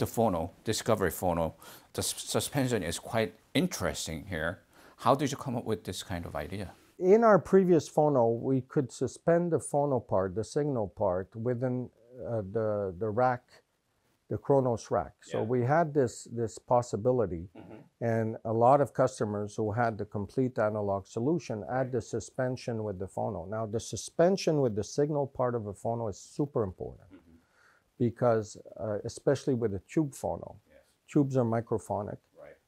with the phono, discovery phono, the suspension is quite interesting here. How did you come up with this kind of idea? In our previous phono, we could suspend the phono part, the signal part, within the rack, the Kronos rack. Yeah. So we had this possibility, and a lot of customers who had the complete analog solution add the suspension with the phono. Now, the suspension with the signal part of a phono is super important, because especially with a tube phono, tubes are microphonic,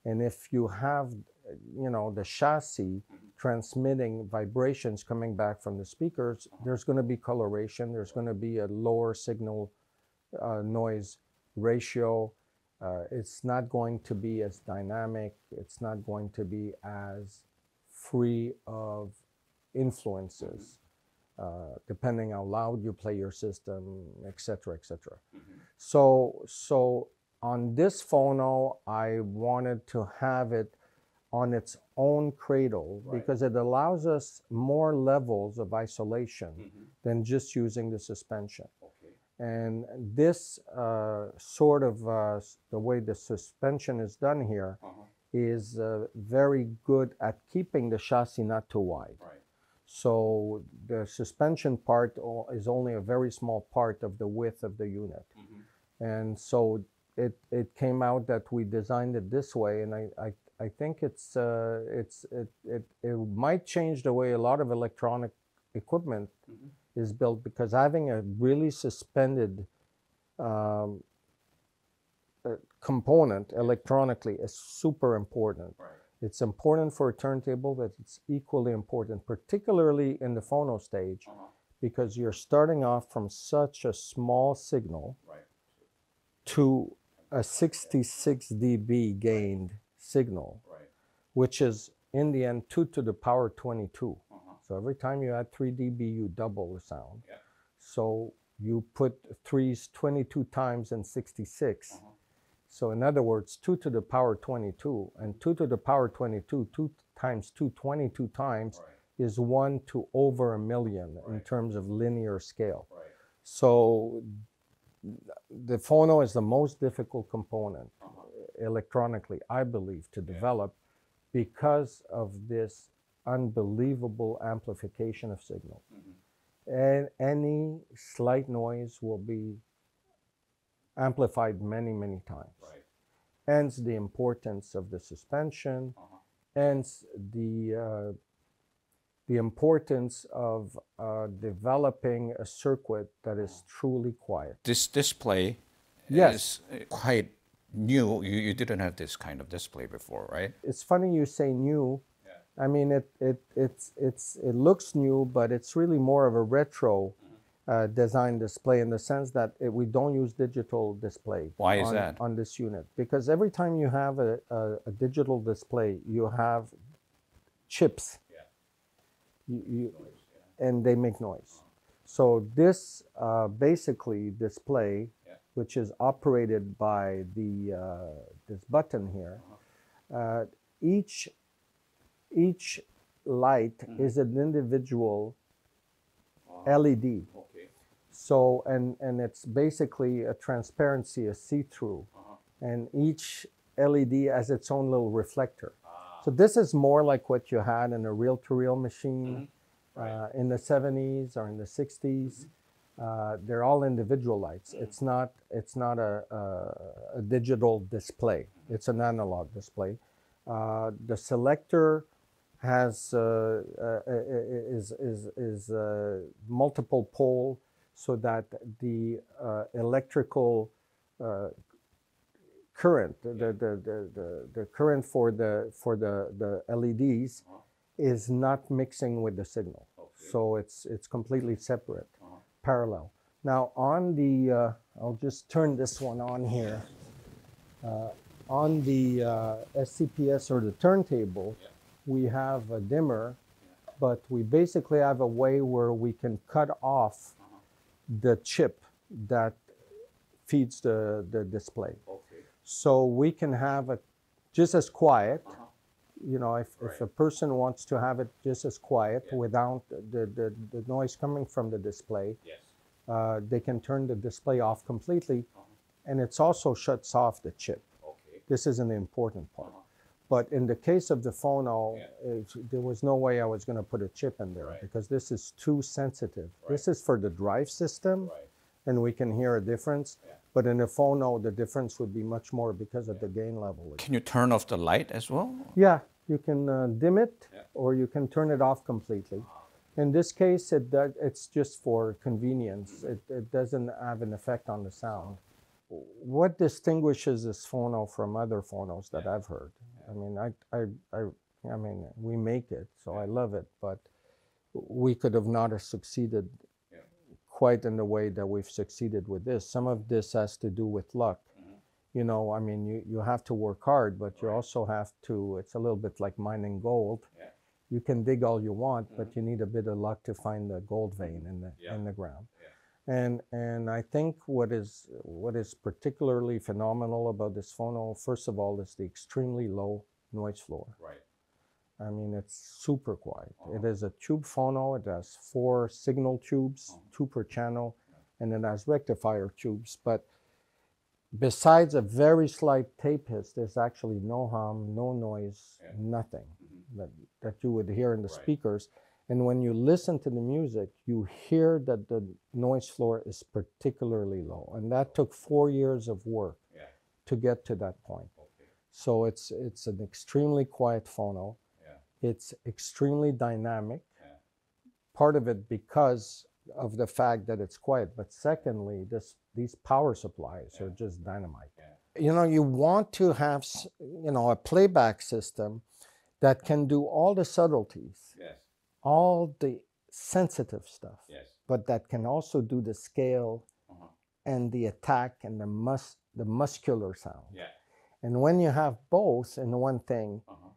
and if you have, you know, the chassis transmitting vibrations coming back from the speakers, there's going to be coloration, there's going to be a lower signal noise ratio, it's not going to be as dynamic, it's not going to be as free of influences, depending how loud you play your system, etc., etc. So on this phono, I wanted to have it on its own cradle, because it allows us more levels of isolation than just using the suspension. And this sort of, the way the suspension is done here is very good at keeping the chassis not too wide. So the suspension part is only a very small part of the width of the unit. And so it came out that we designed it this way, and I think it might change the way a lot of electronic equipment is built, because having a really suspended component electronically is super important. It's important for a turntable, but it's equally important, particularly in the phono stage, because you're starting off from such a small signal to a 66 dB gained signal, which is in the end 2 to the power 22. So every time you add 3 dB, you double the sound. So you put 3s 22 times and 66. So in other words, 2 to the power 22, and 2 to the power 22, 2 times 2, 22 times is 1 to over 1,000,000 in terms of linear scale. So the phono is the most difficult component electronically, I believe, to develop, because of this unbelievable amplification of signal. And any slight noise will be amplified many, many times. Hence the importance of the suspension, hence the importance of developing a circuit that is truly quiet. This display is quite new. You didn't have this kind of display before, right? It's funny you say new. I mean, it looks new, but it's really more of a retro design display, in the sense that we don't use digital display. Why is that? On this unit, because every time you have a digital display, you have chips, and they make noise. So this basically display, which is operated by this button here, each light is an individual LED. So, and it's basically a transparency, a see-through. And each LED has its own little reflector. So this is more like what you had in a reel-to-reel machine in the 70s or in the 60s. They're all individual lights. It's not a digital display. It's an analog display. The selector has is multiple pole, so that the electrical current, the current for the LEDs, is not mixing with the signal. So it's completely separate, parallel. Now on the I'll just turn this one on here. On the SCPS, or the turntable, we have a dimmer, but we basically have a way where we can cut off the chip that feeds the display. So we can have it just as quiet, you know, if a person wants to have it just as quiet without the noise coming from the display, they can turn the display off completely and it also shuts off the chip. Okay. This isn't the important part. Uh-huh. But in the case of the phono, yeah, there was no way I was going to put a chip in there, right, because this is too sensitive. Right. This is for the drive system, right, and we can hear a difference. Yeah. But in the phono, the difference would be much more because of yeah, the gain level. Can you turn off the light as well? Yeah, you can dim it, yeah, or you can turn it off completely. In this case, it's just for convenience. It doesn't have an effect on the sound. What distinguishes this phono from other phonos that yeah, I've heard? I mean, I mean, we make it, so yeah, I love it, but we could have not have succeeded yeah, quite in the way that we've succeeded with this. Some of this has to do with luck. Mm-hmm. You know, I mean, you have to work hard, but you right, also have to, it's a little bit like mining gold. Yeah. You can dig all you want, mm-hmm, but you need a bit of luck to find the gold vein in the ground. Yeah. And I think what is particularly phenomenal about this phono, first of all, is the extremely low noise floor. Right. I mean, it's super quiet. Uh-huh. It is a tube phono. It has 4 signal tubes, uh-huh, 2 per channel, yeah, and it has rectifier tubes. But besides a very slight tape hiss, there's actually no hum, no noise, yeah, nothing mm-hmm, that you would hear in the right, speakers. And when you listen to the music, you hear that the noise floor is particularly low. And that took 4 years of work yeah, to get to that point. Okay. So it's an extremely quiet phono. Yeah. It's extremely dynamic. Yeah. Part of it because of the fact that it's quiet, but secondly, these power supplies yeah, are just dynamite. Yeah. You know, you want to have, you know, a playback system that can do all the subtleties, yes, all the sensitive stuff, yes, but that can also do the scale uh-huh, and the attack and the muscular sound. Yeah. And when you have both in one thing, uh-huh,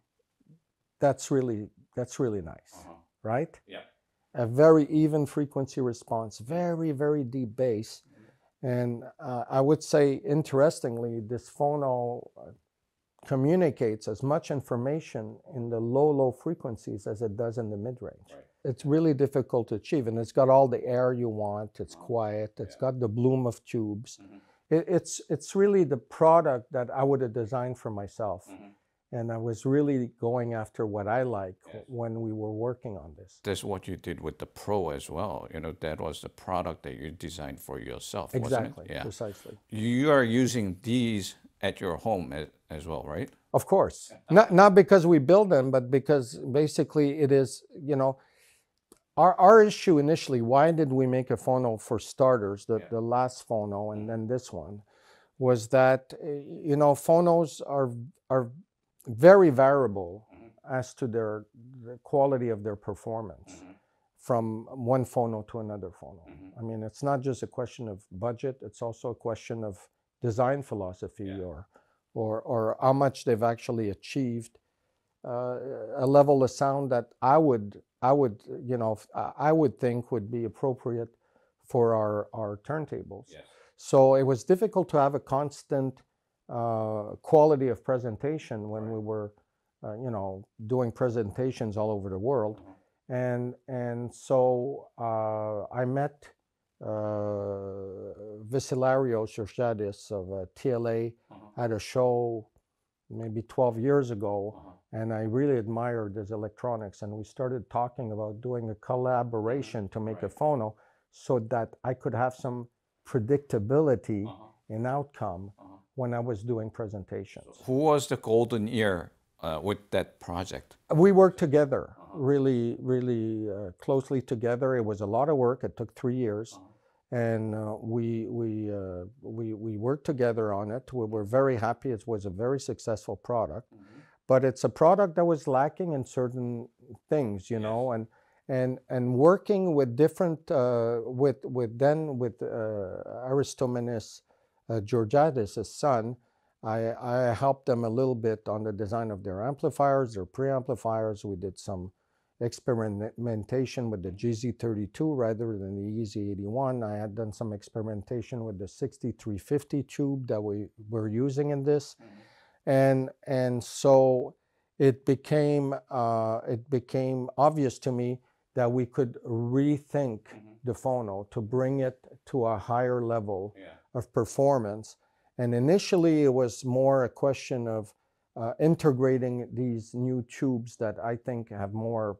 that's really nice, uh-huh, right? Yeah. A very even frequency response, very, very deep bass. And I would say, interestingly, this phono communicates as much information in the low frequencies as it does in the mid-range. Right. It's really difficult to achieve, and it's got all the air you want, it's quiet, it's yeah, got the bloom of tubes. Mm-hmm. It's really the product that I would have designed for myself. Mm-hmm. And I was really going after what I like yes, when we were working on this. That's what you did with the Pro as well. You know, that was the product that you designed for yourself, exactly, wasn't it? Yeah. Precisely. You are using these at your home as well, right? Of course. Not because we build them, but because basically it is, you know, our issue initially, why did we make a phono for starters, the last phono and then this one, was that, you know, phonos are very variable mm-hmm, as to the quality of their performance mm-hmm, from one phono to another phono. Mm-hmm. I mean, it's not just a question of budget, it's also a question of design philosophy yeah, or how much they've actually achieved a level of sound that I would you know, I would think would be appropriate for our turntables. Yeah. So it was difficult to have a constant quality of presentation when right, we were, you know, doing presentations all over the world. Mm-hmm. And so I met Vicilario Serrades of TLA mm-hmm, at a show maybe 12 years ago. Mm-hmm. And I really admired his electronics. And we started talking about doing a collaboration to make right, a phono so that I could have some predictability mm-hmm, in outcome mm-hmm, when I was doing presentations. Who was the golden ear with that project? We worked together, uh-huh, really closely together. It was a lot of work. It took 3 years, uh-huh, and we worked together on it. We were very happy. It was a very successful product, mm-hmm, but it's a product that was lacking in certain things, you yes, know, and working with different with Aristomenes Georgiades, his son, I helped them a little bit on the design of their amplifiers, their preamplifiers. We did some experimentation with the GZ32 rather than the EZ81. I had done some experimentation with the 6350 tube that we were using in this. And so it became obvious to me that we could rethink mm-hmm, the phono to bring it to a higher level yeah, of performance And initially, it was more a question of integrating these new tubes that I think have more,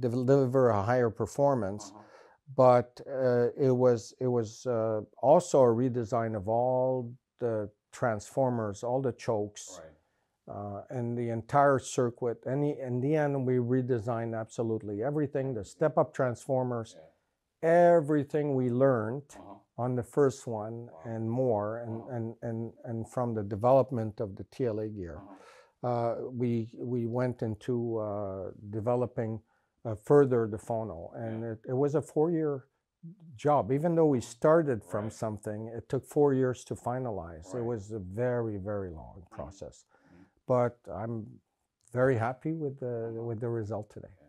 deliver a higher performance. Uh-huh. But it was also a redesign of all the transformers, all the chokes, and the entire circuit. And in the end, we redesigned absolutely everything, the step-up transformers, everything we learned on the first one and more, and from the development of the TLA gear. We went into developing further the phono, and it was a 4-year job. Even though we started from something, it took 4 years to finalize. It was a very, very long process. But I'm very happy with the result today.